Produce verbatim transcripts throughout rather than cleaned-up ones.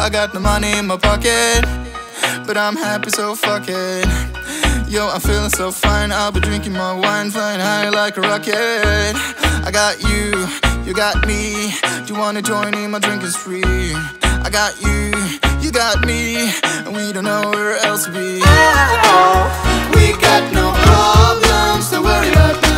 I got the money in my pocket, but I'm happy, so fuck it. Yo, I'm feeling so fine, I'll be drinking my wine, flying high like a rocket. I got you, you got me, do you wanna join in? My drink is free. I got you, you got me, and we don't know where else to be. Oh, we got no problems to worry about now.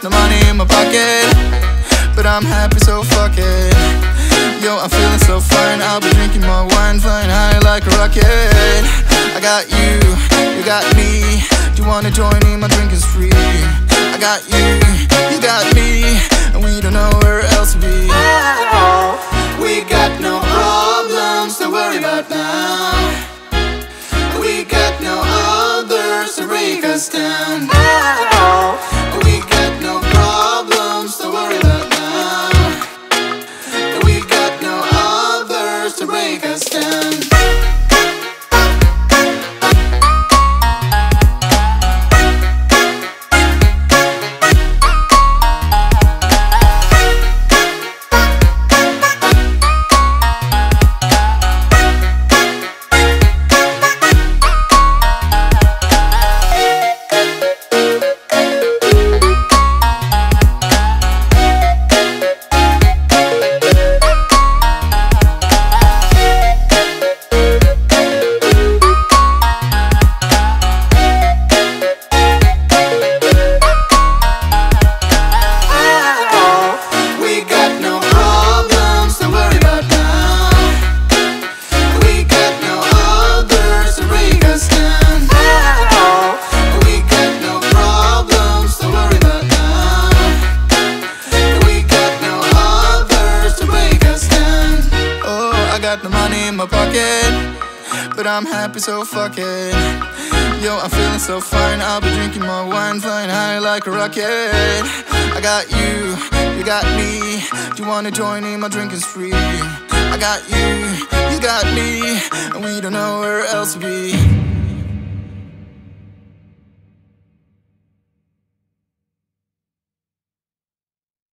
No money in my pocket, but I'm happy, so fuck it. Yo, I'm feeling so fine, I'll be drinking my wine, flying high like a rocket. I got you, you got me, do you wanna join me? My drink is free. I got you, you got me, and we don't know where else to be. Oh, we got no problems to worry about now. We got no others to break us down. Oh, I got the money in my pocket, but I'm happy, so fuck it. Yo, I'm feeling so fine, I'll be drinking my wine, flying high like a rocket. I got you, you got me, do you wanna join in? My drink is free. I got you, you got me, and we don't know where else to be.